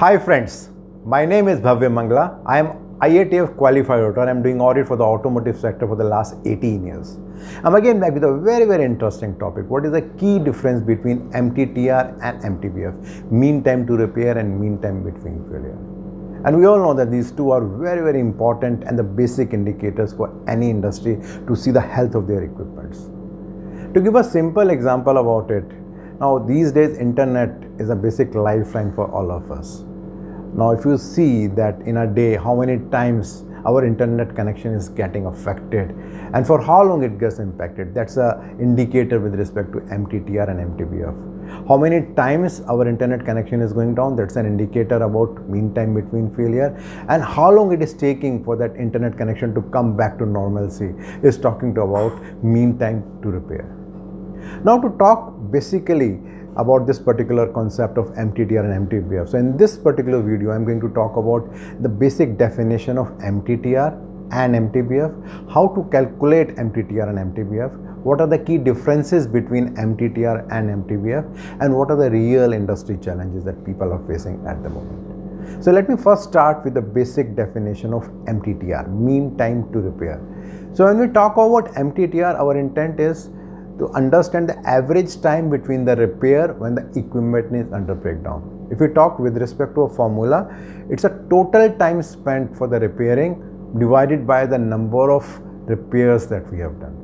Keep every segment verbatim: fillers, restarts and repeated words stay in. Hi friends, my name is Bhavya Mangla. I am I A T F qualified auditor and I am doing audit for the automotive sector for the last eighteen years. I'm again back with a very very interesting topic. What is the key difference between M T T R and M T B F? Mean time to repair and mean time between failure. And we all know that these two are very very important and the basic indicators for any industry to see the health of their equipments. To give a simple example about it, now these days internet is a basic lifeline for all of us. Now if you see that in a day how many times our internet connection is getting affected and for how long it gets impacted, that's an indicator with respect to M T T R and M T B F. How many times our internet connection is going down, that's an indicator about mean time between failure, and how long it is taking for that internet connection to come back to normalcy is talking to about mean time to repair. Now to talk basically about this particular concept of M T T R and M T B F. So in this particular video, I'm going to talk about the basic definition of M T T R and M T B F, how to calculate M T T R and M T B F, what are the key differences between M T T R and M T B F, and what are the real industry challenges that people are facing at the moment. So let me first start with the basic definition of M T T R, mean time to repair. So when we talk about M T T R, our intent is to understand the average time between the repair when the equipment is under breakdown. If we talk with respect to a formula, it's a total time spent for the repairing divided by the number of repairs that we have done.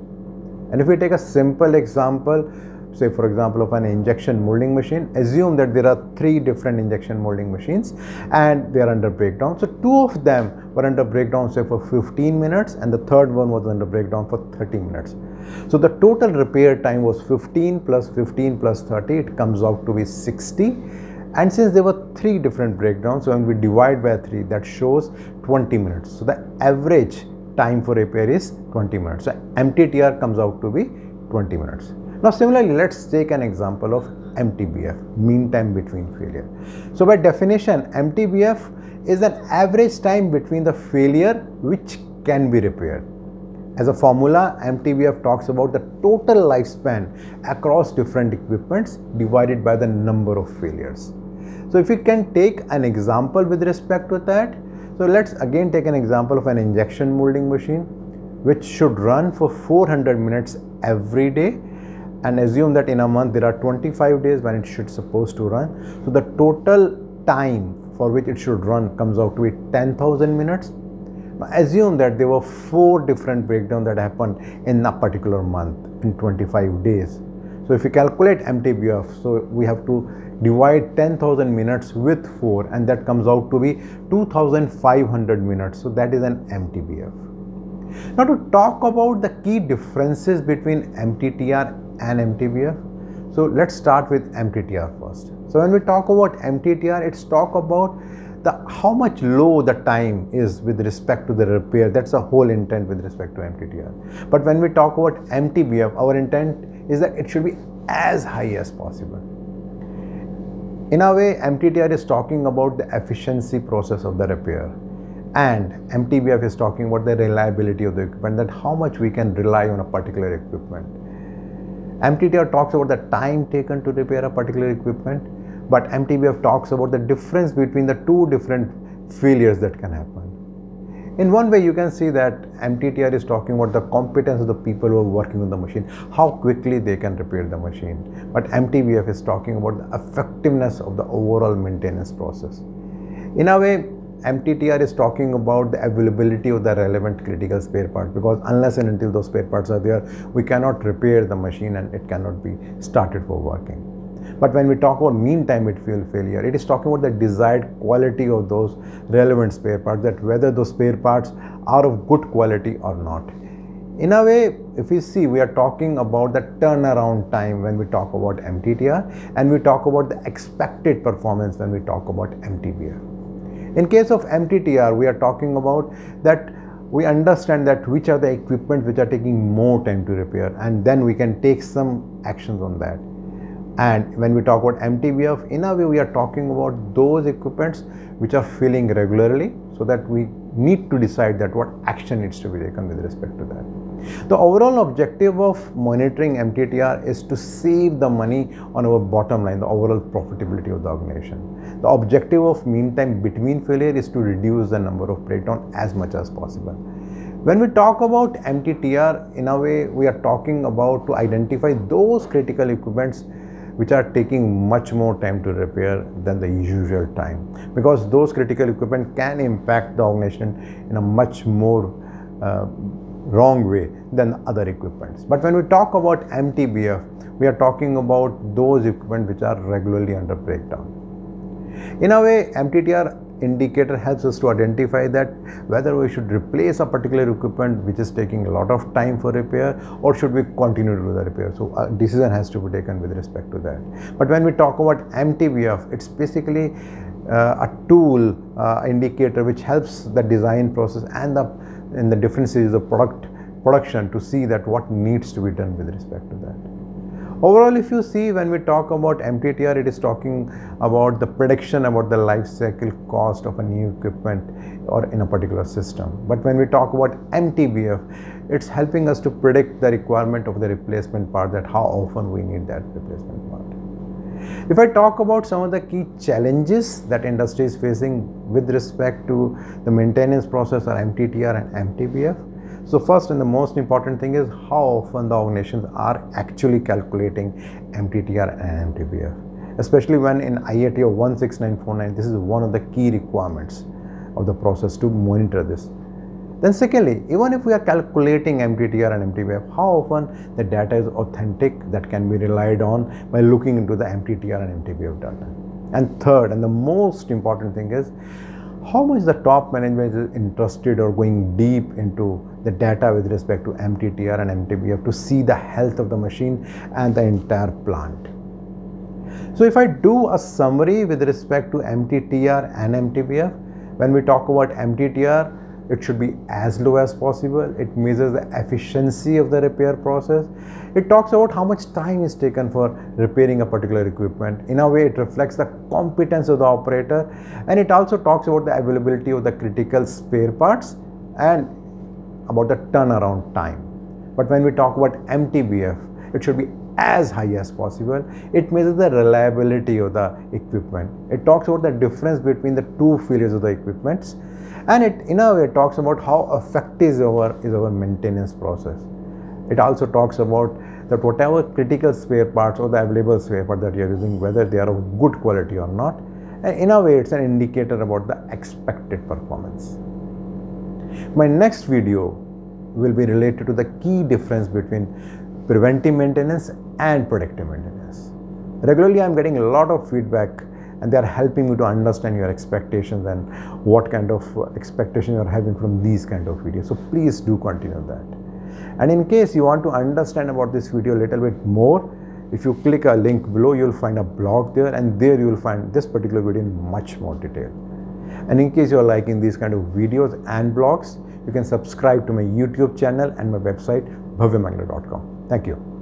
And if we take a simple example, say for example of an injection molding machine, assume that there are three different injection molding machines and they are under breakdown. So two of them were under breakdown say for fifteen minutes and the third one was under breakdown for thirty minutes. So the total repair time was fifteen plus fifteen plus thirty, it comes out to be sixty. And since there were three different breakdowns, so when we divide by three, that shows twenty minutes. So the average time for repair is twenty minutes. So M T T R comes out to be twenty minutes. Now similarly, let's take an example of M T B F, mean time between failure. So by definition, M T B F is an average time between the failure which can be repaired. As a formula, M T B F talks about the total lifespan across different equipments divided by the number of failures. So if we can take an example with respect to that, so let's again take an example of an injection molding machine which should run for four hundred minutes every day. And assume that in a month there are twenty-five days when it should supposed to run. So the total time for which it should run comes out to be ten thousand minutes. Now assume that there were four different breakdowns that happened in a particular month in twenty-five days. So if you calculate M T B F, so we have to divide ten thousand minutes with four and that comes out to be two thousand five hundred minutes. So that is an M T B F. Now to talk about the key differences between M T T R and M T B F. So let's start with M T T R first. So when we talk about M T T R, it's talk about the how much low the time is with respect to the repair. That's the whole intent with respect to M T T R. But when we talk about M T B F, our intent is that it should be as high as possible. In a way, M T T R is talking about the efficiency process of the repair. And M T B F is talking about the reliability of the equipment, that how much we can rely on a particular equipment. M T T R talks about the time taken to repair a particular equipment, but M T B F talks about the difference between the two different failures that can happen. In one way, you can see that M T T R is talking about the competence of the people who are working on the machine, how quickly they can repair the machine, but M T B F is talking about the effectiveness of the overall maintenance process. In a way, M T T R is talking about the availability of the relevant critical spare parts, because unless and until those spare parts are there, we cannot repair the machine and it cannot be started for working. But when we talk about mean time between failure, it is talking about the desired quality of those relevant spare parts, that whether those spare parts are of good quality or not. In a way, if we see, we are talking about the turnaround time when we talk about M T T R, and we talk about the expected performance when we talk about M T B F. In case of M T T R, we are talking about that we understand that which are the equipment which are taking more time to repair, and then we can take some actions on that. And when we talk about M T B F, in a way we are talking about those equipments which are failing regularly, so that we need to decide that what action needs to be taken with respect to that. The overall objective of monitoring M T T R is to save the money on our bottom line, the overall profitability of the organization. The objective of mean time between failure is to reduce the number of breakdowns as much as possible. When we talk about M T T R, in a way we are talking about to identify those critical equipments which are taking much more time to repair than the usual time, because those critical equipment can impact the organization in a much more uh, wrong way than other equipments. But when we talk about M T B F, we are talking about those equipment which are regularly under breakdown. In a way, M T T R indicator helps us to identify that whether we should replace a particular equipment which is taking a lot of time for repair, or should we continue to do the repair. So a decision has to be taken with respect to that. But when we talk about M T B F, it's basically uh, a tool, uh, indicator which helps the design process and the in the different stages of product production to see that what needs to be done with respect to that. Overall, if you see, when we talk about M T T R, it is talking about the prediction about the life cycle cost of a new equipment or in a particular system. But when we talk about M T B F, it's helping us to predict the requirement of the replacement part, that how often we need that replacement part. If I talk about some of the key challenges that industry is facing with respect to the maintenance process or M T T R and M T B F, so first and the most important thing is how often the organizations are actually calculating M T T R and M T B F, especially when in I A T F one six nine four nine, this is one of the key requirements of the process to monitor this. Then secondly, even if we are calculating M T T R and M T B F, how often the data is authentic, that can be relied on by looking into the M T T R and M T B F data. And third and the most important thing is how much the top management is interested or going deep into the data with respect to M T T R and M T B F to see the health of the machine and the entire plant. So if I do a summary with respect to M T T R and M T B F, when we talk about M T T R, it should be as low as possible. It measures the efficiency of the repair process. It talks about how much time is taken for repairing a particular equipment. In a way, it reflects the competence of the operator, and it also talks about the availability of the critical spare parts and about the turnaround time. But when we talk about M T B F, it should be as high as possible. It measures the reliability of the equipment. It talks about the difference between the two failures of the equipments, and it in a way talks about how effective is our, is our maintenance process. It also talks about that whatever critical spare parts or the available spare parts that you are using, whether they are of good quality or not, and in a way it's an indicator about the expected performance. My next video will be related to the key difference between preventive maintenance and predictive maintenance. Regularly, I'm getting a lot of feedback, and they are helping me to understand your expectations and what kind of expectation you're having from these kind of videos. So please do continue that. And in case you want to understand about this video a little bit more, if you click a link below, you'll find a blog there, and there you will find this particular video in much more detail. And in case you're liking these kind of videos and blogs, you can subscribe to my YouTube channel and my website bhavya mangla dot com. Thank you.